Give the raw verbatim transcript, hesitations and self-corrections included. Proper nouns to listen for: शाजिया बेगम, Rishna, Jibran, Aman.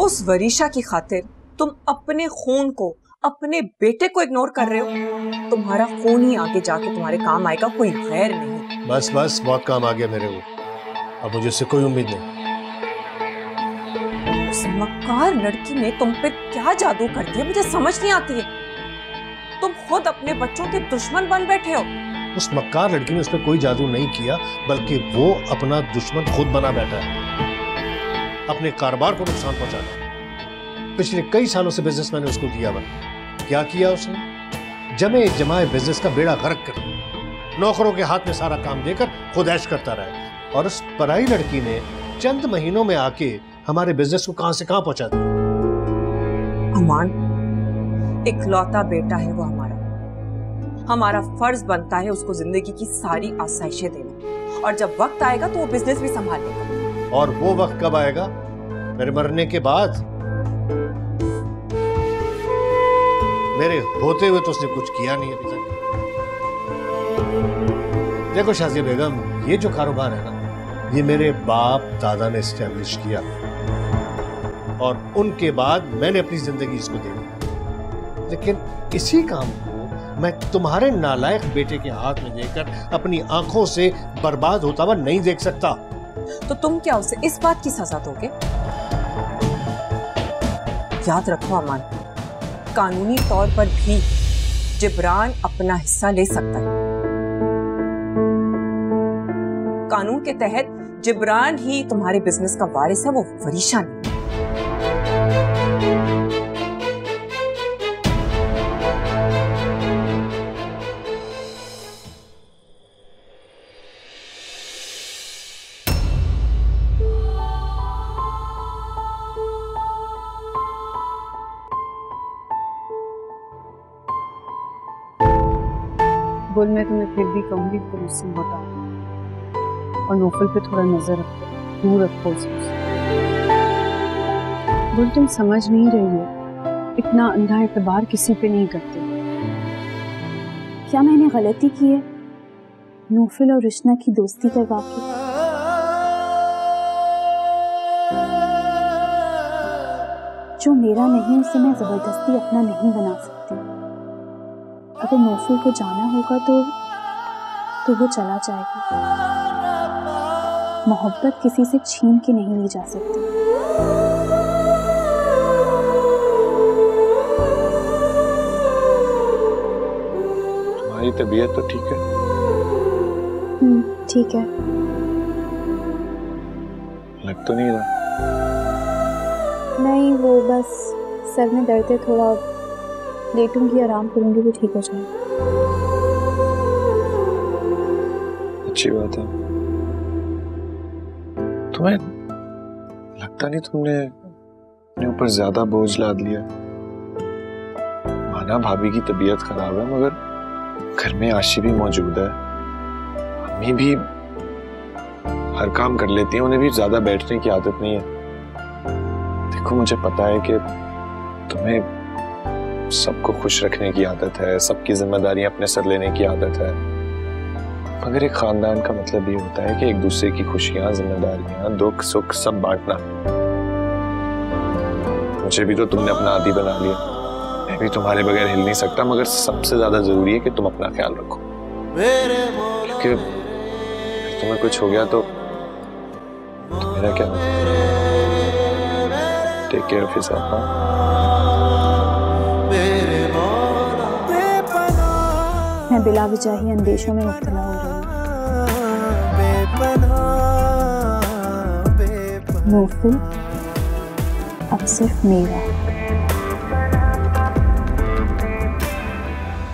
उस वरीशा की खातिर तुम अपने खून को, अपने बेटे को इग्नोर कर रहे हो। तुम्हारा खून ही आगे जाके तुम्हारे काम आएगा, कोई खैर नहीं। बस बस बहुत काम आ गया मेरे को, अब मुझे उससे कोई उम्मीद नहीं। उस मक्कार लड़की ने तुम पे क्या जादू कर दिया, मुझे समझ नहीं आती है। तुम खुद अपने बच्चों के दुश्मन बन बैठे हो। उस मक्कार लड़की ने उस पर कोई जादू नहीं किया, बल्कि वो अपना दुश्मन खुद बना बैठा है, अपने कारोबार को नुकसान पहुंचाना। पिछले कई सालों से बिजनेस मैंने उसको दिया हुआ, क्या किया उसने, जमे जमाए बिजनेस का बेड़ा गर्क कर दिया, नौकरों के हाथ में सारा काम देकर खुद ऐश करता रहा। और उस पराई लड़की ने चंद महीनों में आके हमारे बिजनेस को कहां से कहां पहुंचा दिया। अमान इकलौता बेटा है वो हमारा, हमारा फर्ज बनता है उसको जिंदगी की सारी आसाइशें देना, और जब वक्त आएगा तो वो बिजनेस भी संभाल लेगा। और वो वक्त कब आएगा, मेरे मरने के बाद? मेरे होते हुए तो उसने कुछ किया नहीं अभी तक। देखो शाजिया बेगम, ये जो कारोबार है ना, ये मेरे बाप दादा ने एस्टैब्लिश किया और उनके बाद मैंने अपनी जिंदगी इसको दे दी। लेकिन इसी काम को मैं तुम्हारे नालायक बेटे के हाथ में देकर अपनी आंखों से बर्बाद होता हुआ नहीं देख सकता। तो तुम क्या उसे इस बात की सजा दोगे? याद रखो अमान, कानूनी तौर पर भी जिब्रान अपना हिस्सा ले सकता है। कानून के तहत जिब्रान ही तुम्हारे बिजनेस का वारिस है, वो वरीशा नहीं। बोल, मैं तुम्हें फिर भी कहूंगी तो मुझसे बताओ, और नूफल पे थोड़ा नजर रखो, दूर रखो उसको। बोल, तुम समझ नहीं रही हो, इतना अंधा एतबार किसी पे नहीं करते। क्या मैंने गलती की है नूफल और रिश्ना की दोस्ती करवा के? जो मेरा नहीं उसे मैं जबरदस्ती अपना नहीं बना सकती। अगर नूफल को जाना होगा तो तो वो चला जाएगा। मोहब्बत किसी से छीन के नहीं ली जा सकती। तुम्हारी तबीयत तो ठीक है? हम्म, ठीक है। लग तो नहीं रहा? नहीं, वो बस सर में दर्द है थोड़ा, लेटूंगी आराम करूंगी तो ठीक हो जाए। अच्छी बात है। तुम्हें लगता नहीं तुमने अपने ऊपर ज्यादा बोझ लाद लिया? माना भाभी की तबीयत खराब है, मगर घर में आशी भी मौजूद है, मम्मी भी हर काम कर लेती है, उन्हें भी ज्यादा बैठने की आदत नहीं है। देखो, मुझे पता है कि तुम्हें सबको खुश रखने की आदत है, सबकी जिम्मेदारियां अपने सर लेने की आदत है, मगर एक खानदान का मतलब ये होता है कि एक दूसरे की खुशियां, जिम्मेदारियां, दुख सुख सब बांटना। मुझे भी तो तुमने अपना आदी बना लिया, मैं भी तुम्हारे बगैर हिल नहीं सकता, मगर सबसे ज्यादा जरूरी है कि तुम अपना ख्याल रखो, क्योंकि तुम्हें कुछ हो गया तो, तो मेरा क्या होगा। Take care of yourself. मैं बिला वजह ही अंदेशों में मुब्तला हो रही हूँ। नूफल अब सिर्फ मेरा है।